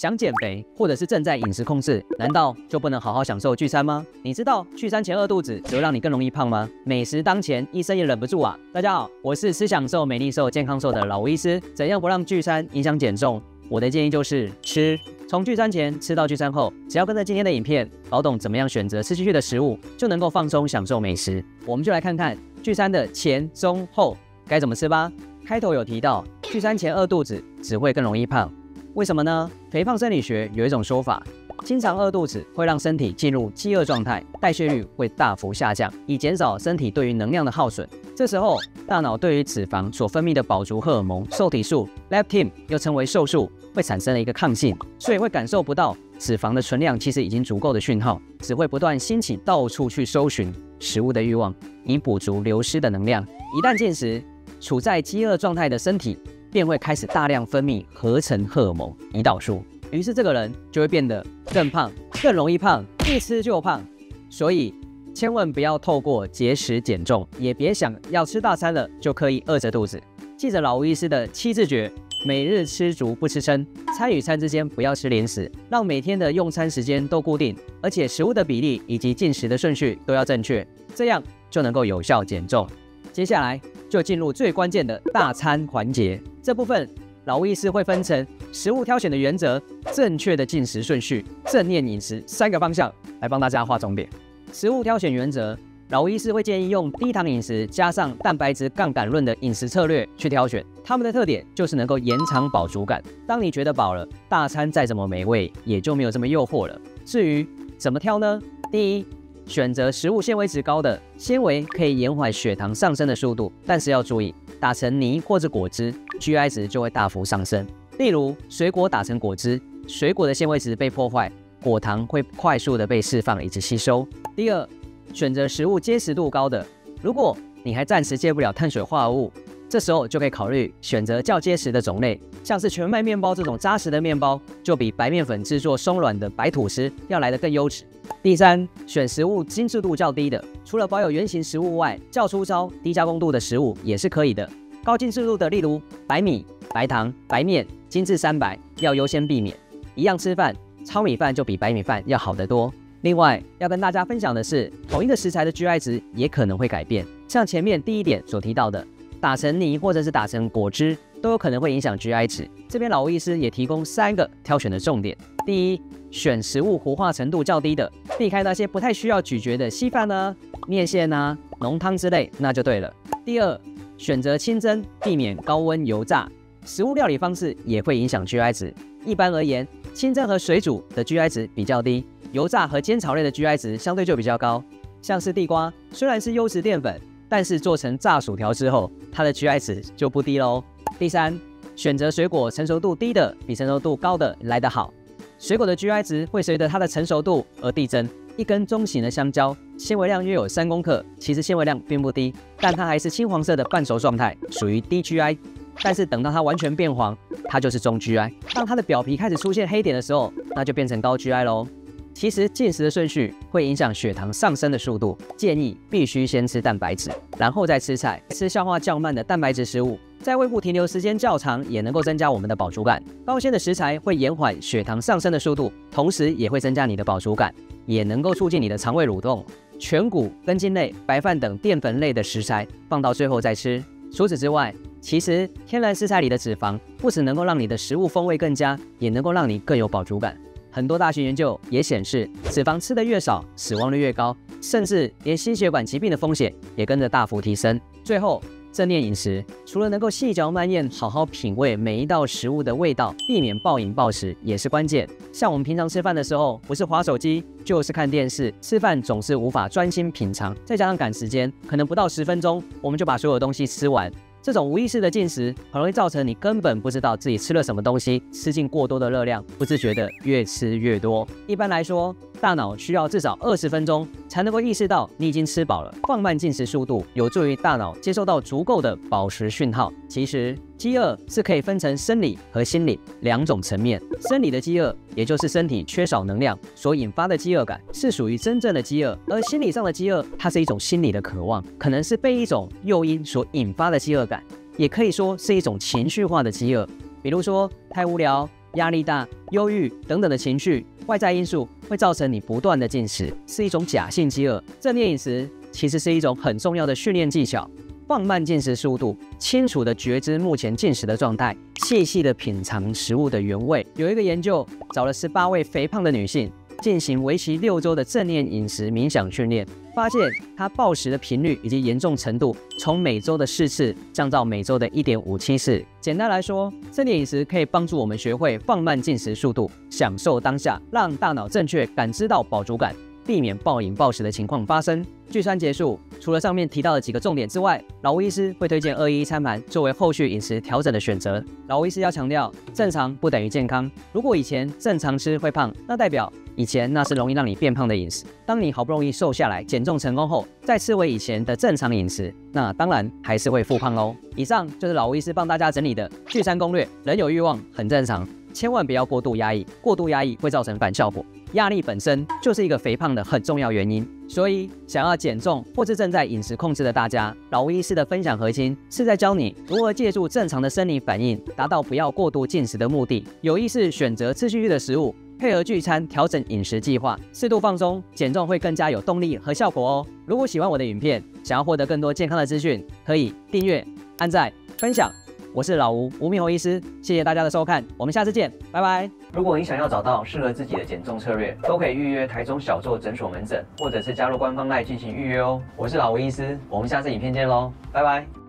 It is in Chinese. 想减肥，或者是正在饮食控制，难道就不能好好享受聚餐吗？你知道聚餐前饿肚子只会让你更容易胖吗？美食当前，医生也忍不住啊！大家好，我是吃享受、美丽瘦、健康瘦的老吴医师。怎样不让聚餐影响减重？我的建议就是吃。 从聚餐前吃到聚餐后，只要跟着今天的影片，搞懂怎么样选择吃进去的食物，就能够放松享受美食。我们就来看看聚餐的前、中、后该怎么吃吧。开头有提到，聚餐前饿肚子只会更容易胖，为什么呢？肥胖生理学有一种说法，经常饿肚子会让身体进入饥饿状态，代谢率会大幅下降，以减少身体对于能量的耗损。这时候，大脑对于脂肪所分泌的饱足荷尔蒙瘦体素 （leptin） 又称为瘦素。 会产生了一个抗性，所以会感受不到脂肪的存量其实已经足够的讯号，只会不断兴起到处去搜寻食物的欲望，以补足流失的能量。一旦进食，处在饥饿状态的身体便会开始大量分泌合成荷尔蒙胰岛素，于是这个人就会变得更胖，更容易胖，一吃就胖。所以千万不要透过节食减重，也别想要吃大餐了就刻意饿着肚子。记着老吴医师的七字诀。 每日吃足不吃撑，餐与餐之间不要吃零食，让每天的用餐时间都固定，而且食物的比例以及进食的顺序都要正确，这样就能够有效减重。接下来就进入最关键的大餐环节，这部分老吴医师会分成食物挑选的原则、正确的进食顺序、正念饮食三个方向来帮大家画重点。食物挑选原则。 老吴医师会建议用低糖饮食加上蛋白质杠杆论的饮食策略去挑选，它们的特点就是能够延长饱足感。当你觉得饱了，大餐再怎么美味也就没有这么诱惑了。至于怎么挑呢？第一，选择食物纤维值高的，纤维可以延缓血糖上升的速度，但是要注意，打成泥或者果汁 ，GI 值就会大幅上升。例如水果打成果汁，水果的纤维值被破坏，果糖会快速的被释放以及吸收。第二。 选择食物结实度高的，如果你还暂时戒不了碳水化合物，这时候就可以考虑选择较结实的种类，像是全麦面包这种扎实的面包，就比白面粉制作松软的白吐司要来得更优质。第三，选食物精致度较低的，除了保有原型食物外，较粗糙、低加工度的食物也是可以的。高精致度的，例如白米、白糖、白面、精致三白，要优先避免。一样吃饭，糙米饭就比白米饭要好得多。 另外要跟大家分享的是，同一个食材的 GI 值也可能会改变。像前面第一点所提到的，打成泥或者是打成果汁，都有可能会影响 GI 值。这边老吴医师也提供三个挑选的重点：第一，选食物糊化程度较低的，避开那些不太需要咀嚼的稀饭啊、面线啊、浓汤之类，那就对了。第二，选择清蒸，避免高温油炸。食物料理方式也会影响 GI 值。一般而言，清蒸和水煮的 GI 值比较低。 油炸和煎炒类的 GI 值相对就比较高，像是地瓜，虽然是优质淀粉，但是做成炸薯条之后，它的 GI 值就不低喽。第三，选择水果成熟度低的，比成熟度高的来得好。水果的 GI 值会随着它的成熟度而递增。一根中型的香蕉，纤维量约有3公克，其实纤维量并不低，但它还是青黄色的半熟状态，属于低 GI。 但是等到它完全变黄，它就是中 GI。当它的表皮开始出现黑点的时候，那就变成高 GI 喽。 其实进食的顺序会影响血糖上升的速度，建议必须先吃蛋白质，然后再吃菜，吃消化较慢的蛋白质食物，在胃部停留时间较长，也能够增加我们的饱足感。高纤的食材会延缓血糖上升的速度，同时也会增加你的饱足感，也能够促进你的肠胃蠕动。全谷、根茎类、白饭等淀粉类的食材放到最后再吃。除此之外，其实天然食材里的脂肪不只能够让你的食物风味更佳，也能够让你更有饱足感。 很多大型研究也显示，脂肪吃得越少，死亡率越高，甚至连心血管疾病的风险也跟着大幅提升。最后，正念饮食除了能够细嚼慢咽，好好品味每一道食物的味道，避免暴饮暴食也是关键。像我们平常吃饭的时候，不是滑手机就是看电视，吃饭总是无法专心品尝，再加上赶时间，可能不到10分钟，我们就把所有东西吃完。 这种无意识的进食，很容易造成你根本不知道自己吃了什么东西，吃进过多的热量，不自觉的越吃越多。一般来说，大脑需要至少20分钟才能够意识到你已经吃饱了。放慢进食速度，有助于大脑接受到足够的饱食讯号。其实，饥饿是可以分成生理和心理两种层面。生理的饥饿，也就是身体缺少能量所引发的饥饿感，是属于真正的饥饿；而心理上的饥饿，它是一种心理的渴望，可能是被一种诱因所引发的饥饿感，也可以说是一种情绪化的饥饿，比如说太无聊、压力大、忧郁等等的情绪，外在因素会造成你不断的进食，是一种假性饥饿。正念饮食其实是一种很重要的训练技巧，放慢进食速度，清楚地觉知目前进食的状态，细细地品尝食物的原味。有一个研究找了18位肥胖的女性，进行为期6周的正念饮食冥想训练，发现她暴食的频率以及严重程度，从每周的4次降到每周的 1.57 次。简单来说，正念饮食可以帮助我们学会放慢进食速度，享受当下，让大脑正确感知到饱足感，避免暴饮暴食的情况发生。聚餐结束，除了上面提到的几个重点之外，老吴医师会推荐211餐盘作为后续饮食调整的选择。老吴医师要强调，正常不等于健康。如果以前正常吃会胖，那代表以前那是容易让你变胖的饮食。当你好不容易瘦下来、减重成功后，再吃回以前的正常饮食，那当然还是会复胖哦。以上就是老吴医师帮大家整理的聚餐攻略。人有欲望很正常，千万不要过度压抑，过度压抑会造成反效果。压力本身就是一个肥胖的很重要原因，所以想要减重或是正在饮食控制的大家，老吴医师的分享核心是在教你如何借助正常的生理反应，达到不要过度进食的目的，有意识选择次序的食物，配合聚餐调整饮食计划，适度放松，减重会更加有动力和效果哦。如果喜欢我的影片，想要获得更多健康的资讯，可以订阅、按赞、分享。我是老吴，吴明宏医师，谢谢大家的收看，我们下次见，拜拜。如果你想要找到适合自己的减重策略，都可以预约台中小座诊所门诊，或者是加入官方LINE进行预约哦。我是老吴医师，我们下次影片见喽，拜拜。